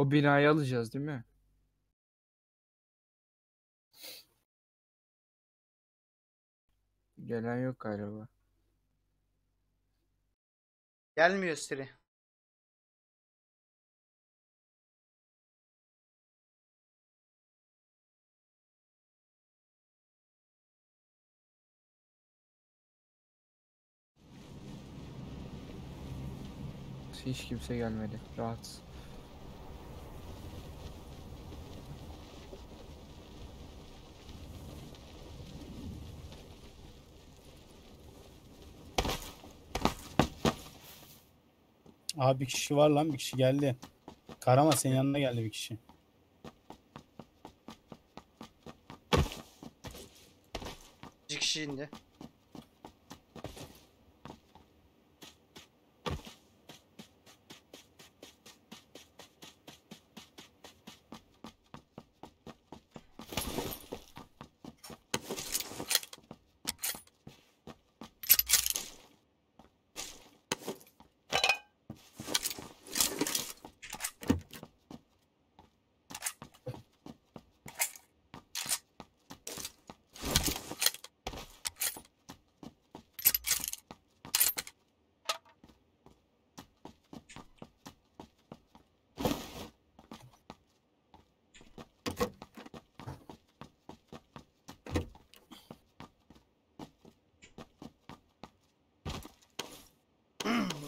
O binayı alacağız değil mi? Gelen yok galiba. Gelmiyor Siri. Hiç kimse gelmedi. Rahat. Abi bir kişi var lan, bir kişi geldi. Kahraman senin yanına geldi bir kişi. Bir kişi indi.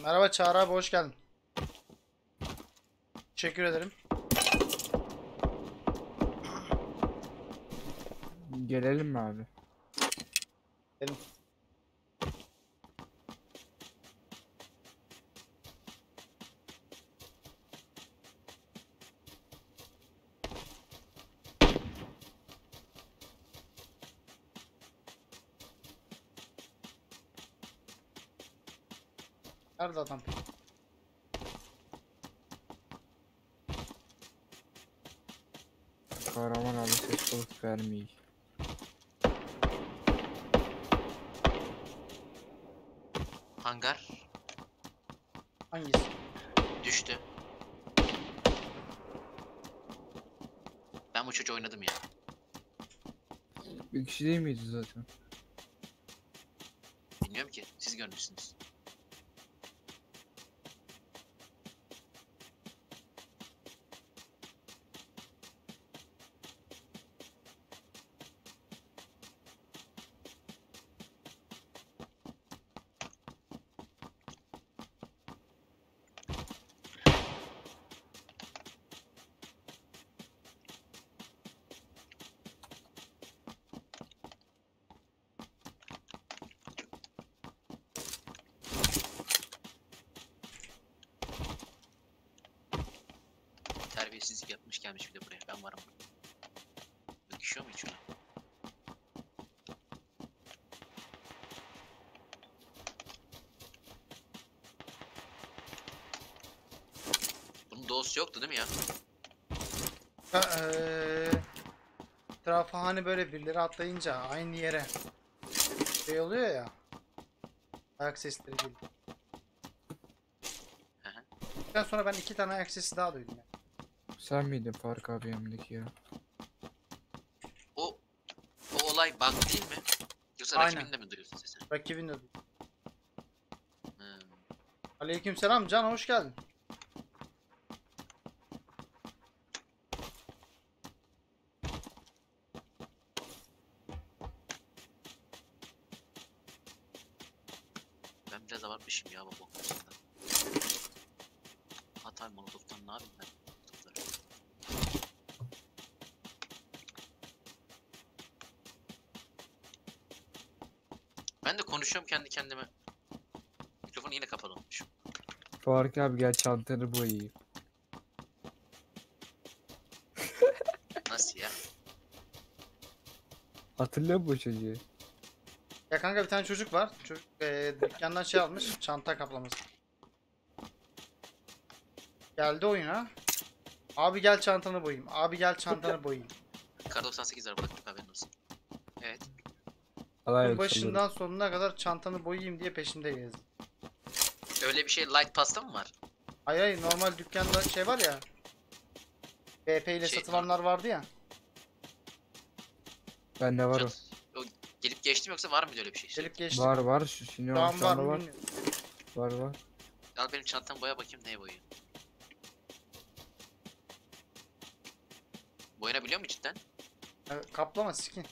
Merhaba Çağrı abi, hoş geldin. Teşekkür ederim. Gelelim mi abi? Gelelim. Nerede adam? Kahraman abi ses soluk vermiyor. Hangar. Hangisi? Düştü. Ben bu çocuğu oynadım ya. Bir kişi değil miydi zaten? Bilmiyorum ki, siz görmüşsünüz. Terbiyesizlik yapmış gelmiş bir de buraya. Ben varım. Döküşüyor mu hiç ona? Bunun doğusu yoktu değil mi ya? Etrafa hani böyle birileri atlayınca aynı yere şey oluyor ya. Ayak sesleri gibi. Ondan sonra ben 2 tane ayak sesi daha duydum ya. Sen miydin Faruk abi yanındaki ya? O olay bug değil mi? Yoksa aynen. Rakibinde mi duyuyorsun sesini? Rakibinde duyuyorsun. Aleykümselam Can, hoş geldin. Ben biraz abartmışım ya bu konusunda. Hatay Molotof'tan ne yapayım ben? Ben de konuşuyorum kendi kendime. Mikrofonu yine kapalı olmuş. Faruk abi gel çantanı boyayayım. Nasıl ya? Hatırlıyor musun bu çocuğu? Ya kanka bir tane çocuk var. Çocuk dükkandan şey almış. Çanta kaplaması. Geldi oyuna. Abi gel çantanı boyayayım. Abi gel çantanı boyayayım. Kar98 var, bıraktık haberin olsun. Evet. Alay başından sonuna kadar çantanı boyayayım diye peşimde gezdim. Öyle bir şey light pasta mı var? Hayır normal dükkanda şey var ya. BP ile satılanlar vardı ya. Ben de var o. Gelip geçtim yoksa var mı öyle bir şey? Gelip geçtim. Var var. Şimdi tamam, var var. Var var. Al benim çantam, boya bakayım neye boyuyor. Boyanabiliyor mu cidden? Kaplama skin.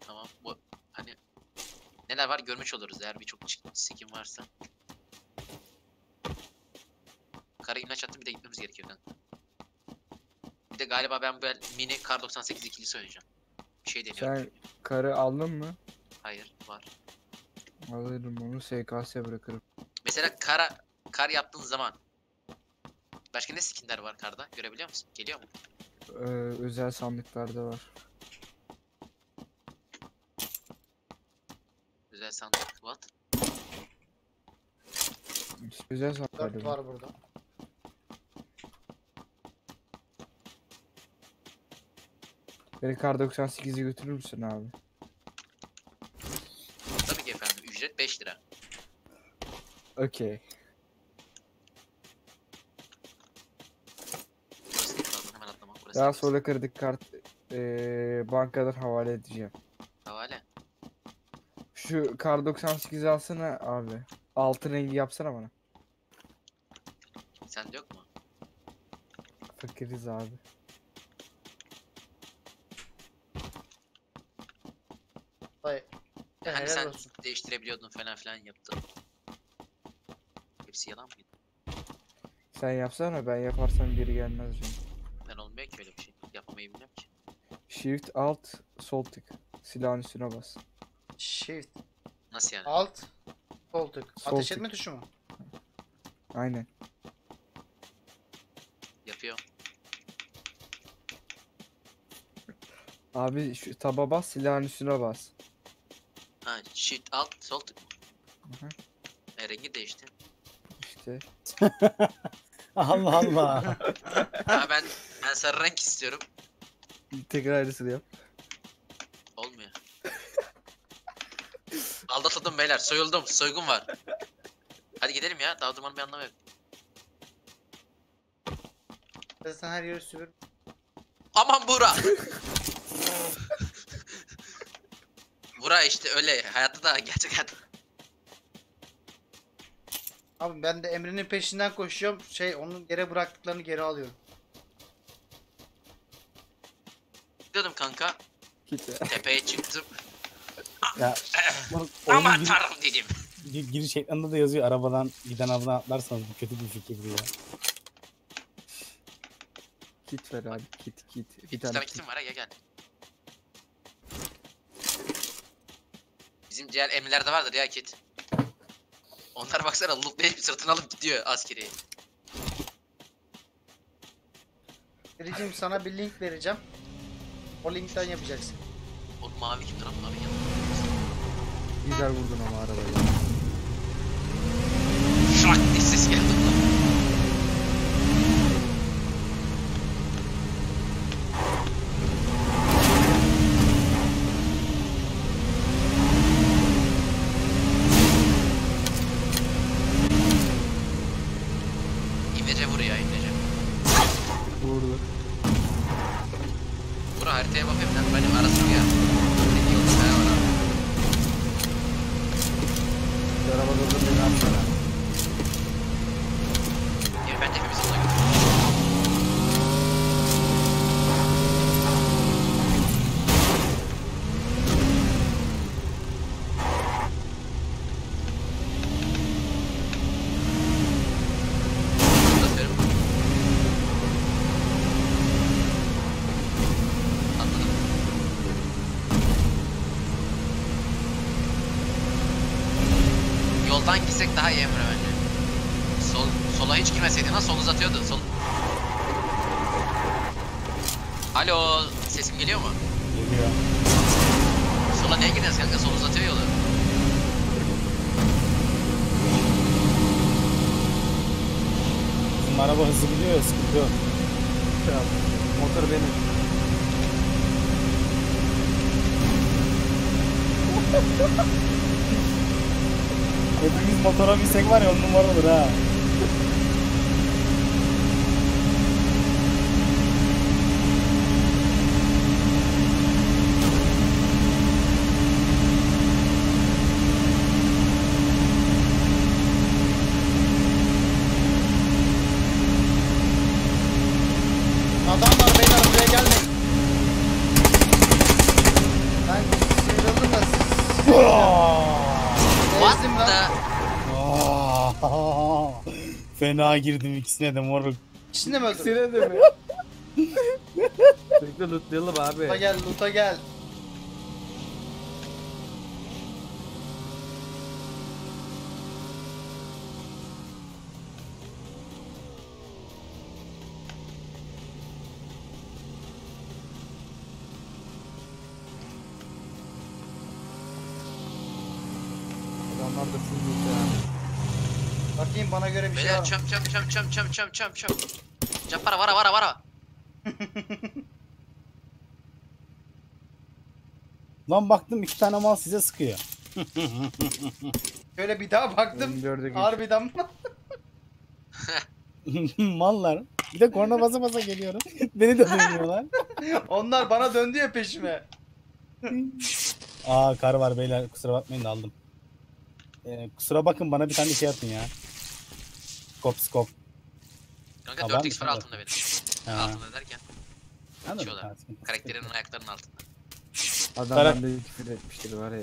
Tamam bu hani neler var görmüş oluruz eğer birçok skin varsa. Kara ilaç attım, bir de gitmemiz gerekiyor. Bir de galiba ben böyle mini Kar98 ikilisi oynayacağım. Bir şey deniyorum. Sen karı aldın mı? Hayır var. Alırım onu, SKS'ye bırakırım. Mesela kar yaptığın zaman başka ne skinler var karda? Görebiliyor musun? Geliyor mu? Özel sandıklarda var. Özel sandık what? Özel sandıklarda var burada. Beni Kar98'i götürür müsün abi? Tabii ki efendim. Ücret 5 lira. Okey. Daha sonra kredi kart bankadan havale edeceğim. Havale? Şu Kar98'i alsana abi. Altın rengi yapsana bana. Sende yok mu? Fakiriz abi. Hayır. Hani sen olsun değiştirebiliyordun falan filan yaptın. Hepsi yalan mıydı? Sen yapsana, ben yaparsam geri gelmez canım. Olmuyor ki öyle bir şey. Yapamayı bilmiyorum ki. Shift alt sol tık. Silahın üstüne bas. Shift. Nasıl yani? Alt sol tık. Sol ateş tık. Etme tuşu mu? Aynen. Yapıyor. Abi şu taba bas, silahın üstüne bas. Ha, shift alt sol tık mı? Hı hı. Rengi değişti. İşte. Allah Allah. Ha, ben sarı renk istiyorum. Tekrar aynısını yap. Olmuyor. Aldatıldım beyler, soyuldum, soygun var. Hadi gidelim ya, daha durmanın bir anlamı yok. Sen her yeri süpür. Aman Buğra. Buğra işte öyle, hayatta da gerçek hayatta. Abi ben de Emre'nin peşinden koşuyorum, onun yere bıraktıklarını geri alıyorum. Gidiyordum kanka. Tepeye çıktım. Ya, aman tanrım dedim. Giriş ekranında da yazıyor, arabadan giden avına atlarsanız bu kötü bir fikir ya. Kit ver abi, kit. Bir tane kitim var ya, gel. Bizim diğer emirlerde vardır ya kit. Onlar baksana looplayıp sırtını alıp gidiyor askeriye. Vereceğim sana bir link vereceğim. O linkten yapacaksın. O mavi kim tarafı abi? Güzel vurdun ama arabayı. Şak diye ses geldi. Soldan gitsek daha iyi Emre bence. Sola hiç girmeseydin ha, sol uzatıyordu. Sol. Alo, sesim geliyor mu? Geliyor. Sola niye gidiyorsun kanka? Sol uzatıyor yolu. Bizim araba hızlı gidiyor ya, sıkıntı yok. Motor benim. Hepimiz motora binsek var ya, on numara olur ha. Adam var beyler, buraya gelmeyin. Ben sıyrıldım da siz... Ezdim lan. Fena girdim ikisine de moruk. İkisine mi öldüm? İkisine de mi? Sürekli lootlayalım abi. Loot'a gel, loot'a gel. Bakayım bana göre bir şey var. Çöm. Çapara vara. Lan baktım iki tane mal size sıkıyor. Şöyle bir daha baktım. Harbiden mal. Mallar. Bir de korna basa basa geliyorum. Beni de duymuyorlar. Onlar bana döndü ya peşime. Aa kar var beyler, kusura bakmayın da aldım. Kusura bakın bana bir tane şey atın ya. Skop. Kanka 4x var altında benim. Ha. Altında derken. Geçiyorlar. Karakterinin ayaklarının altında. Adam bende küfür etmiştir var ya.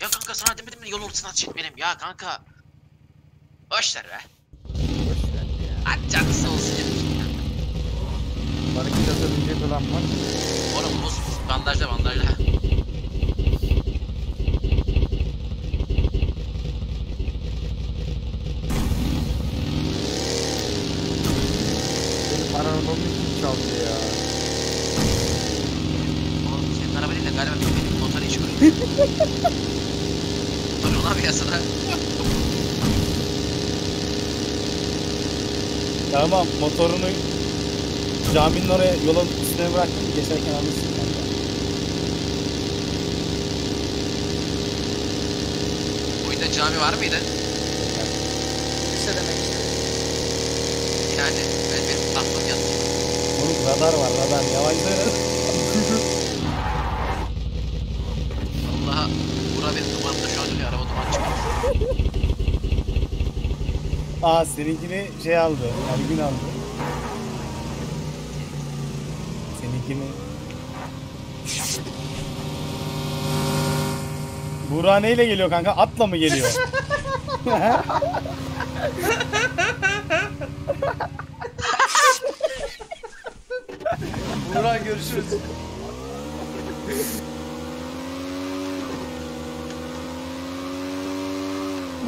Ya kanka sana demedim mi yol ortasına atış etmeyelim ya kanka. Boşver be. Boşver ya. Atacaksa olsun ya. Bana iki atabilecek olan var. Oğlum buz. Bandajla. Arabamı kim çaldı ya? Oğlum senin arabayla galiba benim motoru hiç görmüyor. Durun abi ya sana. Tamam motorunu caminin oraya yolun üstüne bıraktım. Geçerken alırsın. Oyunda cami var mıydı? Lise demek ki. Yani benim tahtım yattı. Onun radar var, radar yavaşlayın. Vallahi Buğra benim dumanımda şu an öyle araba duman çıkıyor. Aa seninkini şey aldı, Ergün aldı. Seninkini... Buğra neyle geliyor kanka? Atla mı geliyor? Burak görüşürüz.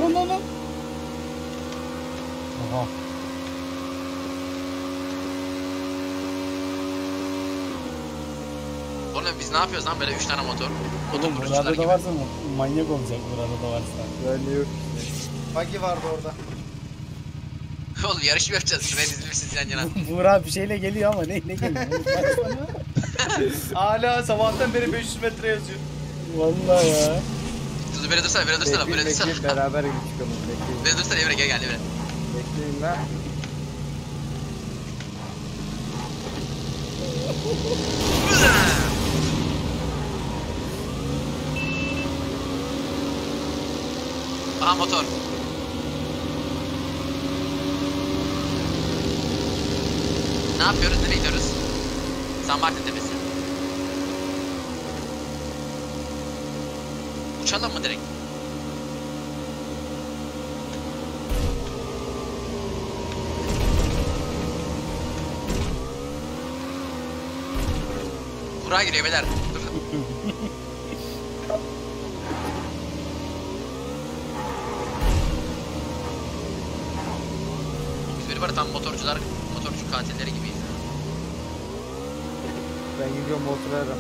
Lan. Aha. Oğlum biz ne yapıyoruz lan böyle 3 tane motor? Oğlum burada da varsa manyak olacak burada da varsa. Öyle yok. Buggy vardı orada. Oğlum yarış mı yapacağız? Şuraya dizilmişsiniz yan yana. Burak bir şeyle geliyor ama ne geliyor? Hala sabahtan beri 500 metre yazıyor. Vallahi ya. Dur böyle dursana. Bekleyin beraber çıkalım. Böyle dursana Emre gel Emre. Bekleyin lan. Aha motor. Ne yapıyoruz? Nereye gidiyoruz? Sambart'ın tepesi. Uçalım mı direkt? Buraya giriyor beyler. Dur. Biz böyle tam motorcu katilleri gibi. Ben gidiyorum motora aram ya.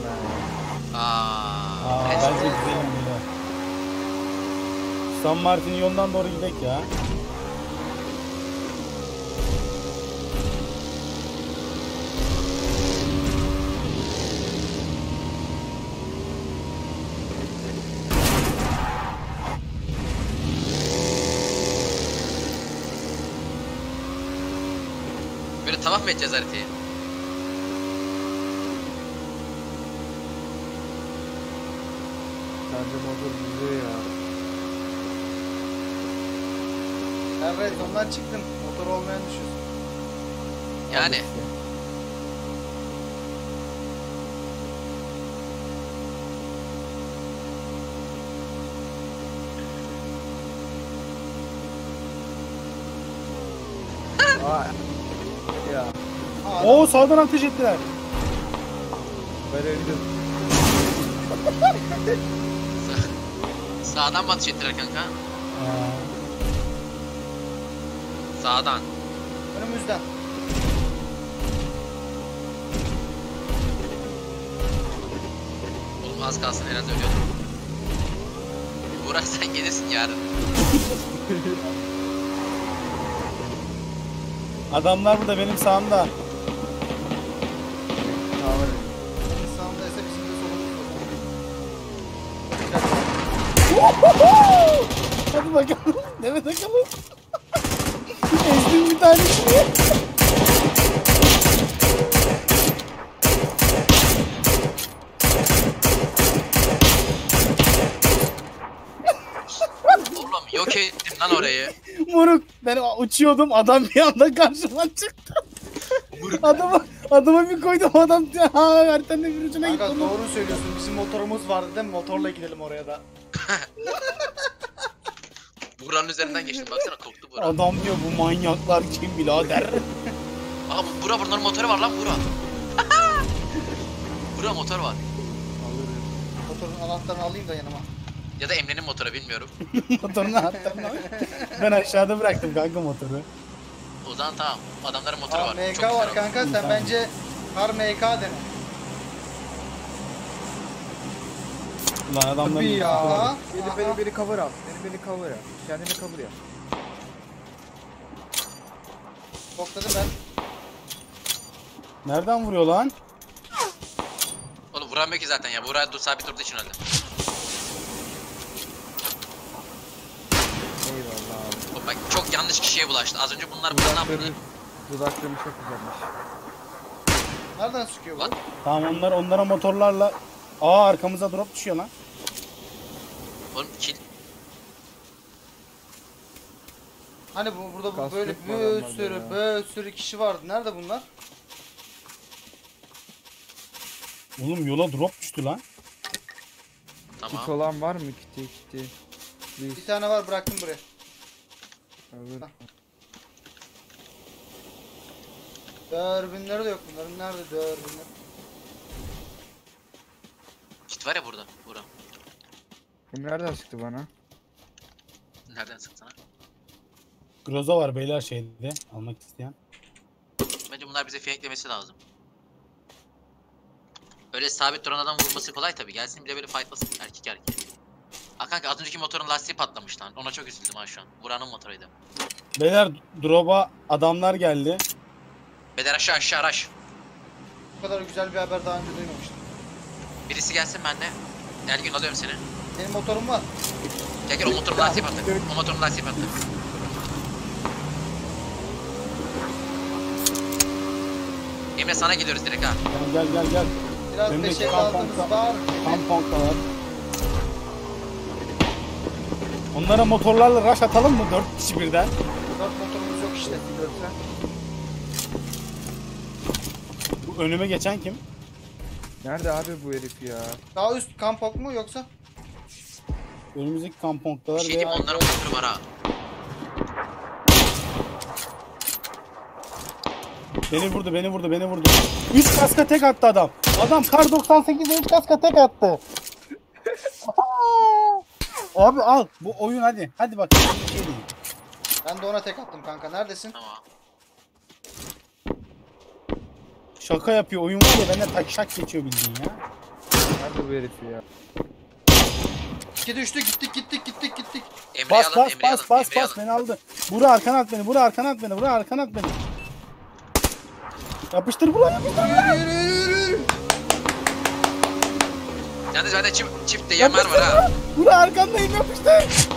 Aaa. Ben çok güzelim burada. San Martin'in yolundan doğru gidelim ya. Böyle tavaf mı edeceğiz haritayı? Motor güzel ya. Evet ondan çıktım. Motor olmayan düşün. Yani. Oo, sağdan ateş ettiler. Ben öldüm. Sağdan mı ateş ettiler kanka? Sağdan. Önümüzden. Oğlum az kalsın herhalde ölüyordum. Buğra sen gelirsin yarın. Adamlar burada benim sağımda. Hadi bakalım, deme takalım. Ezdim bir tanesini. Oğlum yok ettim lan orayı. Moruk, ben uçuyordum, adam bir anda karşıma çıktı. Adama bir koydum, adam haritanın bir ucuna gitti. Kanka doğru söylüyorsun, bizim motorumuz vardı değil mi? Motorla gidelim oraya da. Buranın üzerinden geçtim, baksana koptu Burak. Adam diyor bu manyaklar kim birader. Aa Burak, bunların motoru var lan Burak. Burak motor var. Alırım. Motorun anahtarını alayım da yanıma. Ya da Emre'nin motoru, bilmiyorum. Motorun anahtarını alayım. Ben aşağıda bıraktım kanka motoru. O zaman tamam, adamların motoru var. MK çok var kanka, sen tamam. Bence Kar MK dene. Lan adamlar ya. Beni cover al. Beni cover al. Kendini cover yap. Bokladım ben. Nereden vuruyor lan? Oğlum vuran belki zaten ya. Buraya dur, sabit durduğu için öldü. Eyvallah abi. Bak çok yanlış kişiye bulaştı. Az önce bunlar buradan mı? Dudaklarını çok güzelmiş. Nereden sıkıyor bu? Tamam, onlara motorlarla. Aa arkamıza drop düşüyor lan. Oğlum kill. Hani burada bu böyle bir sürü kişi vardı. Nerede bunlar? Oğlum yola drop düştü lan. Tamam. Kit olan var mı? Kiti. Bir tane var, bıraktım buraya. Evet. Dürbünleri de yok bunların. Nerede dürbünler? Var ya burada, Buğra. Nereden sıktı bana? Nereden sıktı sana? Groza var beyler şeyde, almak isteyen. Bence bunlar bize fiyeklemesi lazım. Öyle sabit duran adam vurması kolay tabi, gelsin bile böyle fightlasın erkek erkeğe. Ha kanka az önceki motorun lastiği patlamış lan, ona çok üzüldüm ha şu an. Buğra'nın motoruydu. Beyler drop'a adamlar geldi. Beyler aşağı araç. Bu kadar güzel bir haber daha önce duymamıştım. Birisi gelsin, ben de Ergün alıyorum seni. Benim motorum var. Gel o motorun lastiği patladı. O motorun lastiği patladı. Emre sana gidiyoruz direkt ha. Gel. Biraz peşe kaldığımız var. Kamponka var. Onlara motorlarla rush atalım mı? 4 kişi birden. 4 motorumuz yok işte. Bu önüme geçen kim? Nerede abi bu herif ya? Daha üst kampok mu yoksa? Önümüzdeki kamponktalar şey veya... Onlara motoru var ha. Beni vurdu. 3 kaska tek attı adam. Adam Kar98'e 3 kaska tek attı. Abi al bu oyun hadi. Hadi bak. Ben de ona tek attım kanka. Neredesin? Tamam. Şaka yapıyor, oyun var ya, bende takşak geçiyor bildiğin ya. Nerede bu herif ya? İki düştü, gittik. Bas, beni aldı. Buğra arkana at beni. Yapıştır Buğra, Yürü. Yalnız zaten çiftte yamer var ha. Buğra arkandayım, yapıştır.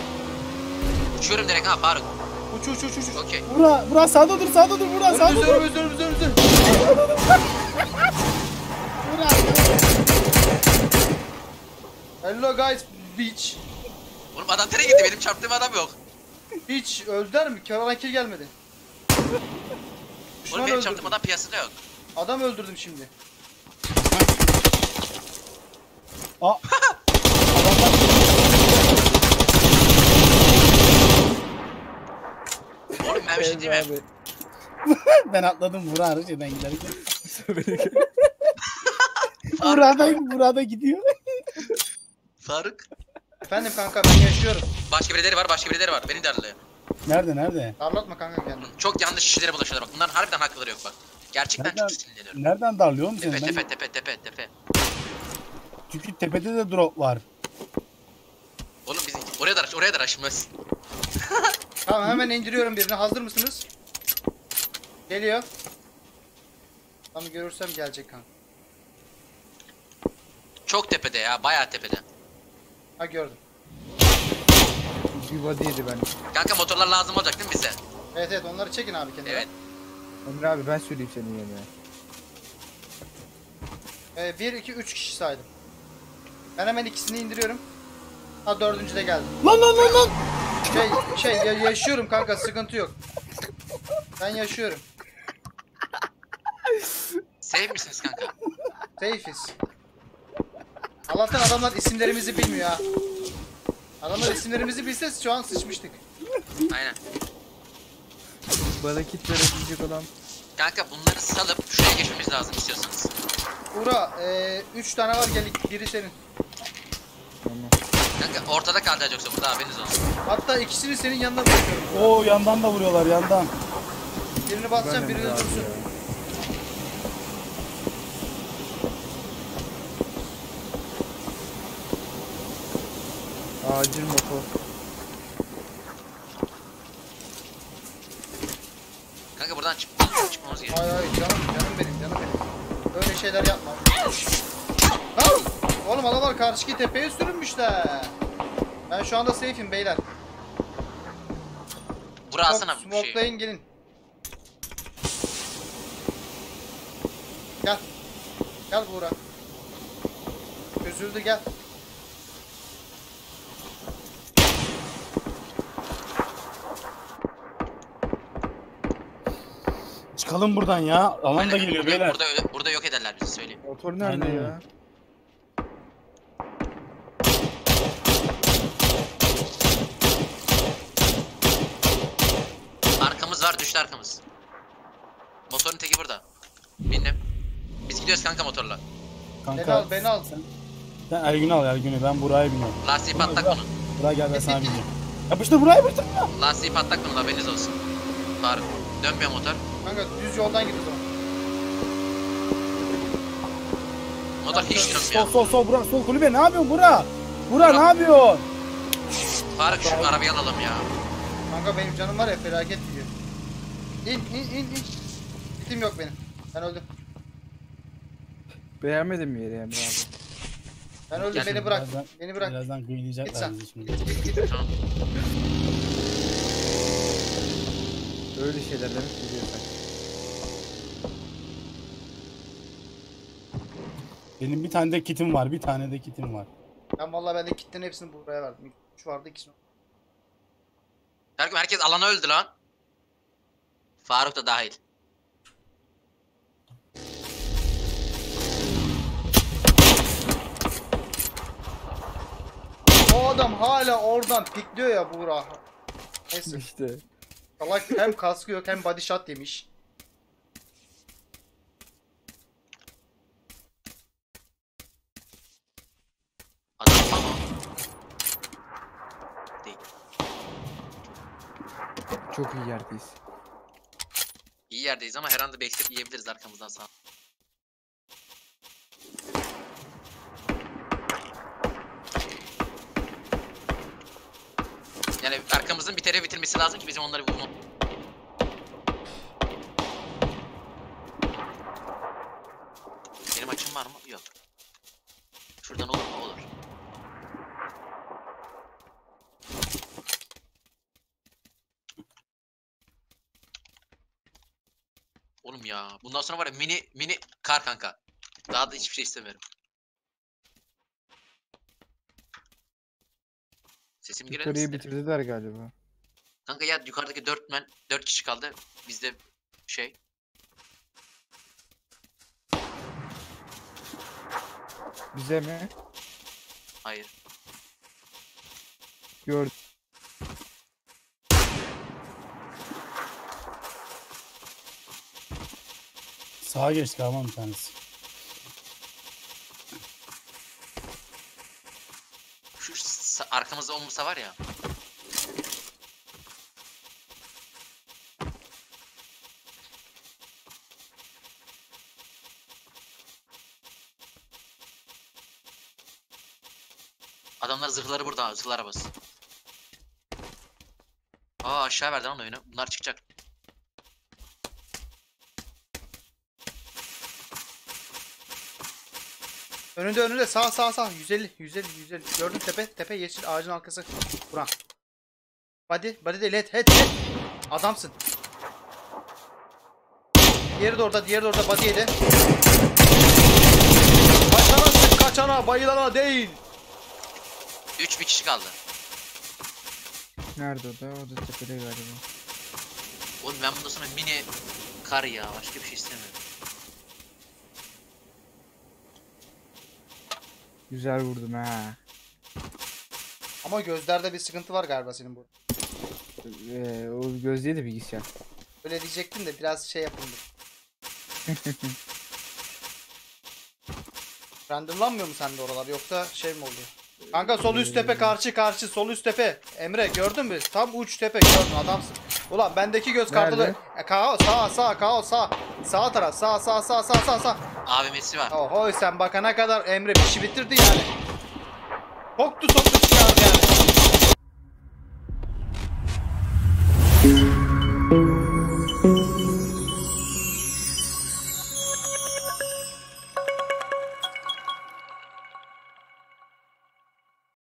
Uçuyorum direkt ha Faruk. Uç. Okey. Buğra sağda dur. Buğra sağda dur. Hello guys, bitch. Oğlum adam nereye gitti? Benim çarptığım adam yok. Hiç öldüler mi? Karavan kill gelmedi. Oğlum benim çaktığım adam piyasada yok. Adam öldürdüm şimdi. Aa. Oğlum ben bir şey diyeyim mi? Ben atladım Burak'a harcaya ben giderken. Burak'a gidiyor. Faruk. Efendim kanka ben yaşıyorum. Başka birileri var. Beni darlıyor. Nerede? Darlatma kanka kendini. Çok yanlış kişilere bulaşıyorlar bak. Bunların harbiden hakları yok bak. Gerçekten nereden, çok sinirleniyorum. Nereden darlıyor musun? Tepe. Çünkü tepede de drop var. Oğlum biz oraya da aşmaz. Tamam hemen indiriyorum birini. Hazır mısınız? Geliyor. Tam görürsem gelecek kanka. Çok tepede ya, bayağı tepede. Ha gördüm. Bir vadiydi benim. Kanka motorlar lazım olacak değil mi bize? Evet onları çekin abi kendine. Evet. Emre abi ben söyleyeyim senin yerine. 1, 2, 3 kişi saydım. Ben hemen ikisini indiriyorum. Ha dördüncü de geldi. Lan! Yaşıyorum kanka sıkıntı yok. Ben yaşıyorum. Safe misiniz kanka? Safe'iz. Allah'tan adamlar isimlerimizi bilmiyor ha. Adamlar isimlerimizi bilse şu an sıçmıştık. Aynen. Bana kit verebilecek olan. Kanka bunları salıp şuraya geçmemiz lazım istiyorsanız. Buğra 3 tane var gel biri senin. Tamam. Kanka ortada kalacak yoksa burada haberiniz olsun. Hatta ikisini senin yanına bırakıyorum. Oo yandan da vuruyorlar yandan. Birini basacağım birini dursun. Acil motor. Kanka buradan çıkmamız gerekiyor. Hayır canım benim. Böyle şeyler yapma. Lan! Oğlum adamlar karşıki tepeye sürünmüşler. Ben şu anda safe'im beyler. Burasına bir şey. Smokelayın gelin. Gel. Gel Buğra. Üzüldü gel. Çıkalım buradan ya. Alan da geliyor beyler. Burada yok ederler bizi söyleyeyim. Motor nerede aynen ya? Arkamız var düştü arkamız. Motorun teki burada. Bindim. Biz gidiyoruz kanka motorla. Kanka. Beni al. Sen Ergün'ü al Ergün'ü. Ben buraya biniyorum. Lastiği patlak bunu. Buraya gel ben sana bineceğim. Yapıştır buraya yapıştır ya. Lastiği patlak bunu haberiniz olsun. Faruk. Dönmüyor motor. Kanka düz yoldan gidiyor o zaman. Motor kanka, hiç dönmüyor. Sol Burak sol kulübe ne yapıyorsun Burak? Burak ne yapıyorsun? Faruk şu arabayı alalım ya. Kanka benim canım var ya felaket gidiyor. İn. Gitim yok benim. Ben öldüm. Beğenmedin mi yeri Emre abi? Ben öldüm beni bırak. Beni bırak. Birazdan gıylayacaklar bizi şimdi. Git. Tamam. Öyle şeyler demek biliyorsan. Benim bir tane de kitim var. Ben vallahi ben de kitlerin hepsini buraya verdim. Şu vardı ikisini. Herkes alana öldü lan. Faruk da dahil. O adam hala oradan pikliyor ya Buğra. Neyse. İşte. Salak hem kaskı yok hem body shot yemiş. Adam değil. Çok iyi yerdeyiz. İyi yerdeyiz ama her anda backstep yiyebiliriz arkamızdan sağ. Yani arkamızın bir tere bitirmesi lazım ki bizim onları bulmamız. Benim açım var mı? Yok. Şuradan olur mu? Olur. Oğlum ya. Bundan sonra var ya mini kar kanka. Daha da hiçbir şey istemiyorum. Yukarıyı bitirdiler galiba. Kanka ya yukarıdaki 4 kişi kaldı. Bizde şey Bize mi? Hayır. Gördüm. Sağa geçti Kahraman bir tanesi. Şu arkamızda omursa var ya. Adamlar zırhları burada, zırhlara bas. Aa aşağı verdi lan oyunu. Bunlar çıkacak. Önünde önünde sağ 150. Gördüm tepe yeşil ağacın arkası. Burak. Body değil, head. Adamsın. Diğeri de orada body yedi. Kaçana bayılana değil. 3 bir kişi kaldı. Nerede o da? O da tepede galiba. Oğlum ben bundan sonra mini kar ya. Başka bir şey istemiyorum. Güzel vurdum ha. Ama gözlerde bir sıkıntı var galiba senin burada. O gözlüğü de bilgisayar. Öyle diyecektim de biraz şey yapıldı. Randomlanmıyor mu sende oralar yoksa şey mi oluyor? Kanka sol üst tepe karşı sol üst tepe. Emre gördün mü? Tam uç tepe gördün adamsın. Ulan bendeki göz kartı. Sağ taraf. Abi mesi var. Oho sen bakana kadar Emre bir şey bitirdi yani. Soktu çıkardı yani.